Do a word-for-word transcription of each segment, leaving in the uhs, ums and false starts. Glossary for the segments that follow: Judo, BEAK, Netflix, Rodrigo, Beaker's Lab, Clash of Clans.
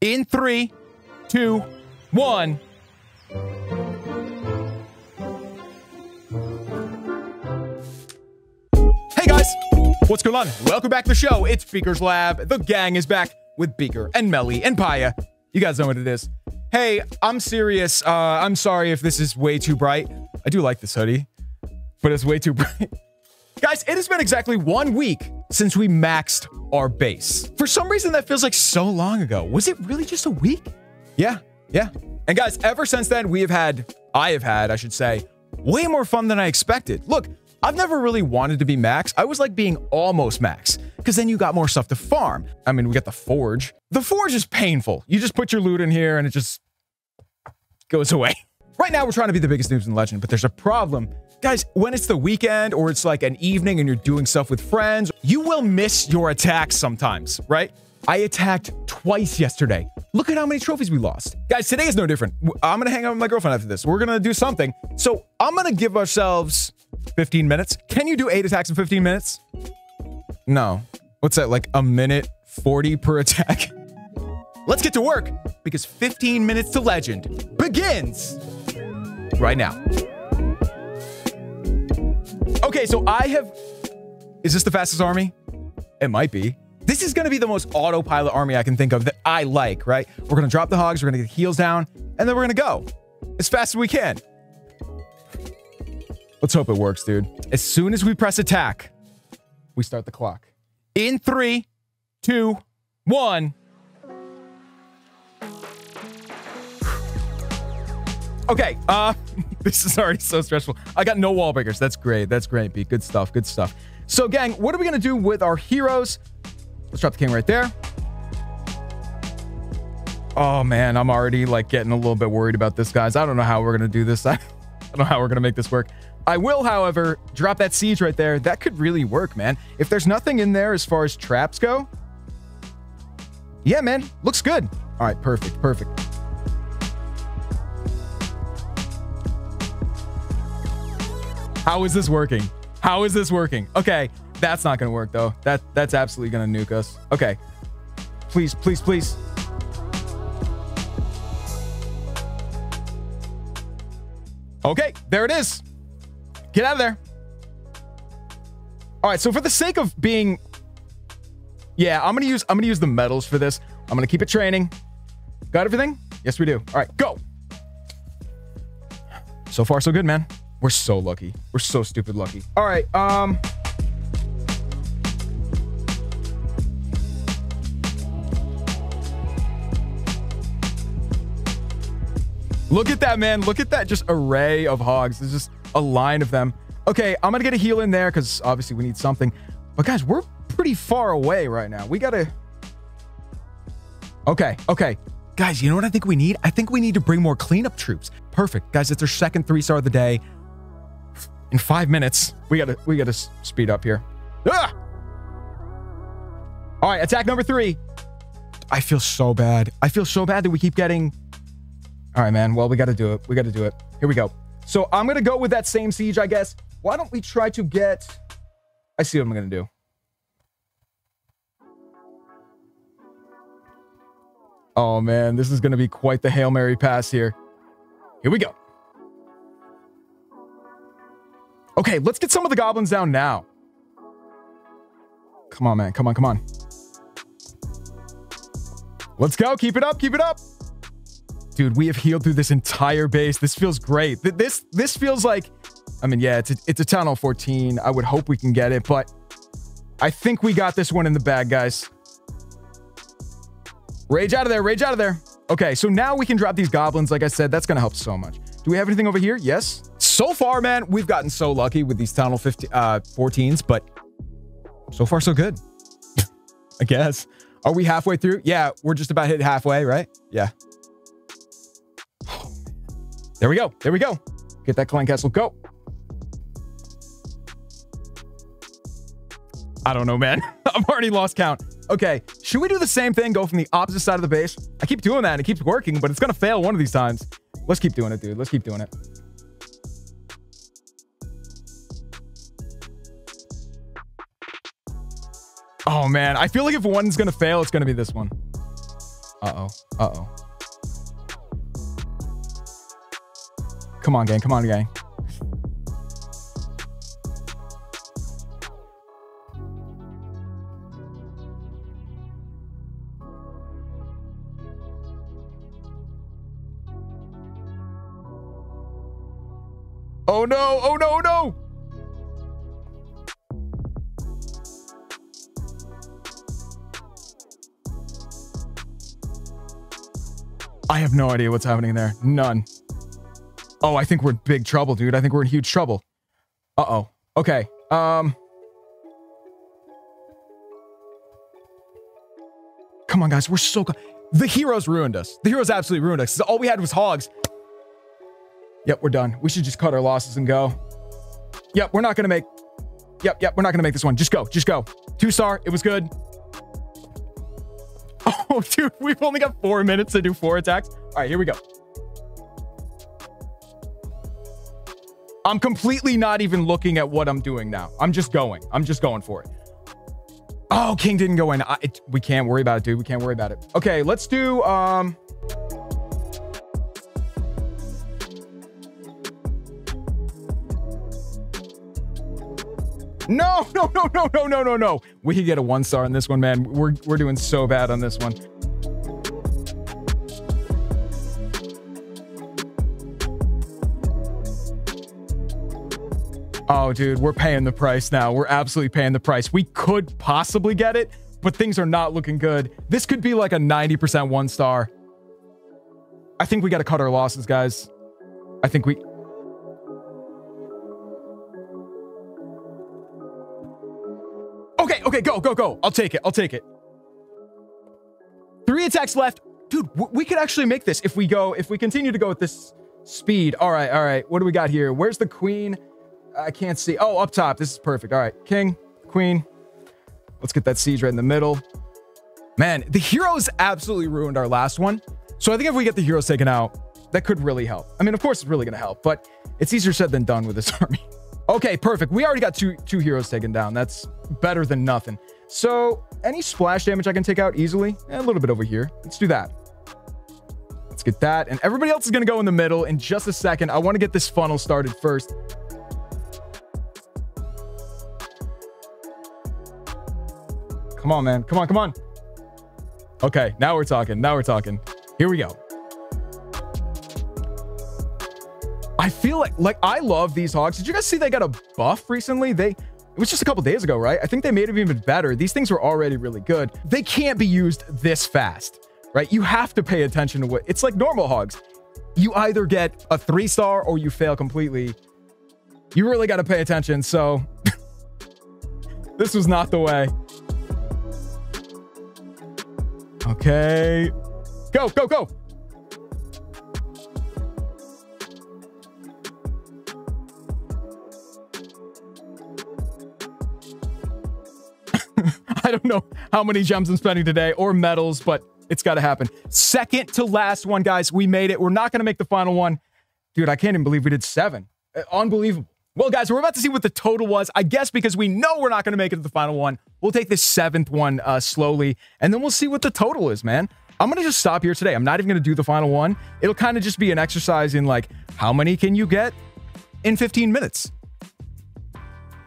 in three, two, one. Hey guys, what's going on? Welcome back to the show. It's Beaker's Lab. The gang is back with Beaker and Melly and Paya. You guys know what it is. Hey, I'm serious. Uh, I'm sorry if this is way too bright. I do like this hoodie, but it's way too bright. Guys, it has been exactly one week since we maxed our base. For some reason, that feels like so long ago. Was it really just a week? Yeah, yeah. And guys, ever since then, we have had, I have had, I should say, way more fun than I expected. Look, I've never really wanted to be max. I was like being almost max, because then you got more stuff to farm. I mean, we got the forge. The forge is painful. You just put your loot in here and it just goes away. Right now, we're trying to be the biggest noobs in Legend, but there's a problem. Guys, when it's the weekend or it's like an evening and you're doing stuff with friends, you will miss your attacks sometimes, right? I attacked twice yesterday. Look at how many trophies we lost. Guys, today is no different. I'm gonna hang out with my girlfriend after this. We're gonna do something. So I'm gonna give ourselves fifteen minutes. Can you do eight attacks in fifteen minutes? No. What's that, like a minute forty per attack? Let's get to work, because fifteen minutes to Legend begins right now. Okay, so I have... Is this the fastest army? It might be. This is going to be the most autopilot army I can think of that I like, right? We're going to drop the hogs, we're going to get heals down, and then we're going to go as fast as we can. Let's hope it works, dude. As soon as we press attack, we start the clock. In three, two, one. Okay, uh, this is already so stressful. I got no wall breakers. That's great. That's great, B. Good stuff. Good stuff. So, gang, what are we going to do with our heroes? Let's drop the king right there. Oh, man, I'm already, like, getting a little bit worried about this, guys. I don't know how we're going to do this. I don't know how we're going to make this work. I will, however, drop that siege right there. That could really work, man. If there's nothing in there as far as traps go. Yeah, man. Looks good. All right, perfect, perfect. How is this working? How is this working? Okay, that's not gonna work though. That that's absolutely gonna nuke us. Okay, please, please, please. Okay, there it is. Get out of there. All right, so for the sake of being, yeah, I'm gonna use I'm gonna use the medals for this. I'm gonna keep it training. Got everything? Yes, we do. All right, go. So far, so good, man. We're so lucky. We're so stupid lucky. All right, um... look at that, man. Look at that just array of hogs. There's just a line of them. Okay, I'm gonna get a heal in there because obviously we need something. But guys, we're pretty far away right now. We gotta... Okay, okay. Guys, you know what I think we need? I think we need to bring more cleanup troops. Perfect. Guys, it's our second three-star of the day. In five minutes, we gotta we gotta speed up here. Ah! All right, attack number three. I feel so bad. I feel so bad that we keep getting. All right, man. Well, we gotta do it. We gotta do it. Here we go. So I'm gonna go with that same siege, I guess. Why don't we try to get? I see what I'm gonna do. Oh man, this is gonna be quite the Hail Mary pass here. Here we go. Okay, let's get some of the goblins down now. Come on, man. Come on, come on. Let's go. Keep it up. Keep it up. Dude, we have healed through this entire base. This feels great. This this feels like... I mean, yeah, it's a, it's a town hall fourteen. I would hope we can get it, but I think we got this one in the bag, guys. Rage out of there. Rage out of there. Okay, so now we can drop these goblins. Like I said, that's going to help so much. Do we have anything over here? Yes. So far, man, we've gotten so lucky with these tunnel fifteen, uh, fourteens, but so far, so good. I guess. Are we halfway through? Yeah, we're just about hit halfway, right? Yeah. There we go. There we go. Get that clan castle. Go. I don't know, man. I've already lost count. Okay, should we do the same thing? Go from the opposite side of the base? I keep doing that, and it keeps working, but it's going to fail one of these times. Let's keep doing it, dude. Let's keep doing it. Oh, man. I feel like if one's going to fail, it's going to be this one. Uh-oh. Uh-oh. Come on, gang. Come on, gang. Oh, no. Oh, no, no. I have no idea what's happening there. None. Oh, I think we're in big trouble, dude. I think we're in huge trouble. Uh-oh. Okay. Um. Come on, guys. We're so good. The heroes ruined us. The heroes absolutely ruined us. All we had was hogs. Yep, we're done. We should just cut our losses and go. Yep, we're not going to make... Yep, yep, we're not going to make this one. Just go. Just go. Two star. It was good. Oh, dude, we've only got four minutes to do four attacks. All right, here we go. I'm completely not even looking at what I'm doing now. I'm just going. I'm just going for it. Oh, king didn't go in. I, it, we can't worry about it, dude. We can't worry about it. Okay, let's do... Um, No, no, no, no, no, no, no, no. We could get a one star on this one, man. We're, we're doing so bad on this one. Oh, dude, we're paying the price now. We're absolutely paying the price. We could possibly get it, but things are not looking good. This could be like a ninety percent one star. I think we got to cut our losses, guys. I think we... Okay, okay, go, go, go. I'll take it. I'll take it. Three attacks left. Dude, we could actually make this if we go, if we continue to go with this speed. All right, all right. What do we got here? Where's the queen? I can't see. Oh, up top. This is perfect. All right. King, queen. Let's get that siege right in the middle. Man, the heroes absolutely ruined our last one. So I think if we get the heroes taken out, that could really help. I mean, of course, it's really going to help, but it's easier said than done with this army. Okay, perfect. We already got two two heroes taken down. That's better than nothing. So any splash damage I can take out easily, eh, a little bit over here. Let's do that. Let's get that. And everybody else is going to go in the middle in just a second. I want to get this funnel started first. Come on, man. Come on, come on. Okay, now we're talking. Now we're talking. Here we go. I feel like, like, I love these hogs. Did you guys see they got a buff recently? They, it was just a couple days ago, right? I think they made it even better. These things were already really good. They can't be used this fast, right? You have to pay attention to what, it's like normal hogs. You either get a three star or you fail completely. You really got to pay attention. So this was not the way. Okay. Go, go, go. I don't know how many gems I'm spending today or medals, but it's got to happen. Second to last one, guys. We made it. We're not going to make the final one. Dude, I can't even believe we did seven. Unbelievable. Well, guys, we're about to see what the total was. I guess because we know we're not going to make it to the final one, we'll take this seventh one uh, slowly, and then we'll see what the total is, man. I'm going to just stop here today. I'm not even going to do the final one. It'll kind of just be an exercise in, like, how many can you get in fifteen minutes?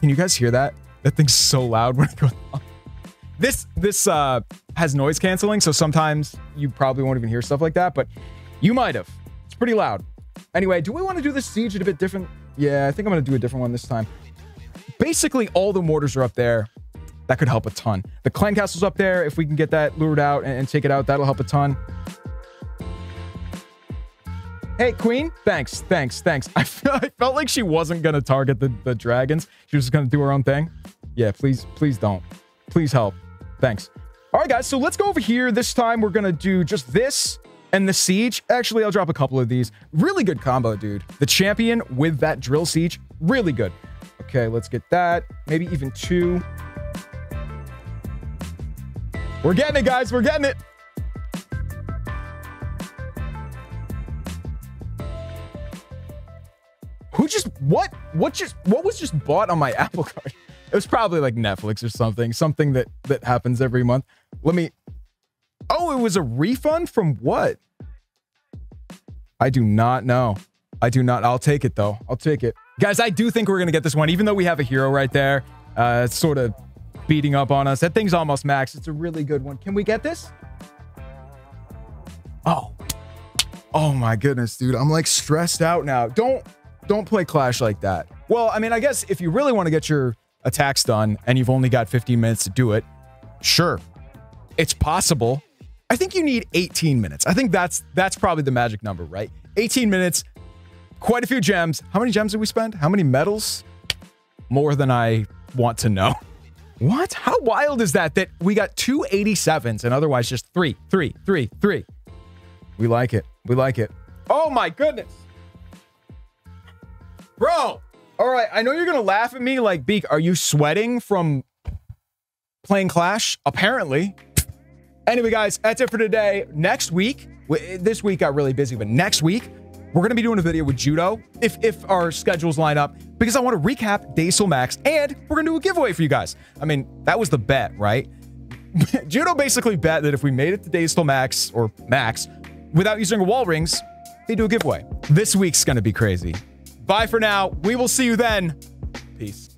Can you guys hear that? That thing's so loud when it goes on. This, this uh, has noise canceling, so sometimes you probably won't even hear stuff like that, but you might have. It's pretty loud. Anyway, do we want to do this siege a bit different? Yeah, I think I'm going to do a different one this time. Basically, all the mortars are up there. That could help a ton. The clan castle's up there. If we can get that lured out and, and take it out, that'll help a ton. Hey, queen. Thanks, thanks, thanks. I, I felt like she wasn't going to target the, the dragons. She was going to do her own thing. Yeah, please, please don't. Please help. Thanks. All right, guys, so let's go over here. This time, we're going to do just this and the siege. Actually, I'll drop a couple of these. Really good combo, dude. The champion with that drill siege. Really good. Okay, let's get that. Maybe even two. We're getting it, guys. We're getting it. Who just... What? What just... What was just bought on my Apple card? It was probably like Netflix or something, something that, that happens every month. Let me, oh, it was a refund from what? I do not know. I do not. I'll take it though. I'll take it. Guys, I do think we're going to get this one, even though we have a hero right there. Uh, it's sort of beating up on us. That thing's almost maxed. It's a really good one. Can we get this? Oh. Oh my goodness, dude. I'm like stressed out now. Don't, don't play Clash like that. Well, I mean, I guess if you really want to get your attacks done and you've only got fifteen minutes to do it, sure. It's possible. I think you need eighteen minutes. I think that's that's probably the magic number, right? eighteen minutes, quite a few gems. How many gems did we spend? How many medals? More than I want to know. What? How wild is that that we got two eighty-sevens and otherwise just three, three, three, three. We like it. We like it. Oh my goodness. Bro. All right. I know you're going to laugh at me like, Beak, are you sweating from playing Clash? Apparently. Anyway, guys, that's it for today. Next week, this week got really busy, but next week, we're going to be doing a video with Judo if, if our schedules line up, because I want to recap Daysol Max, and we're going to do a giveaway for you guys. I mean, that was the bet, right? Judo basically bet that if we made it to Daysol Max, or Max, without using wall rings, they do a giveaway. This week's going to be crazy. Bye for now. We will see you then. Peace.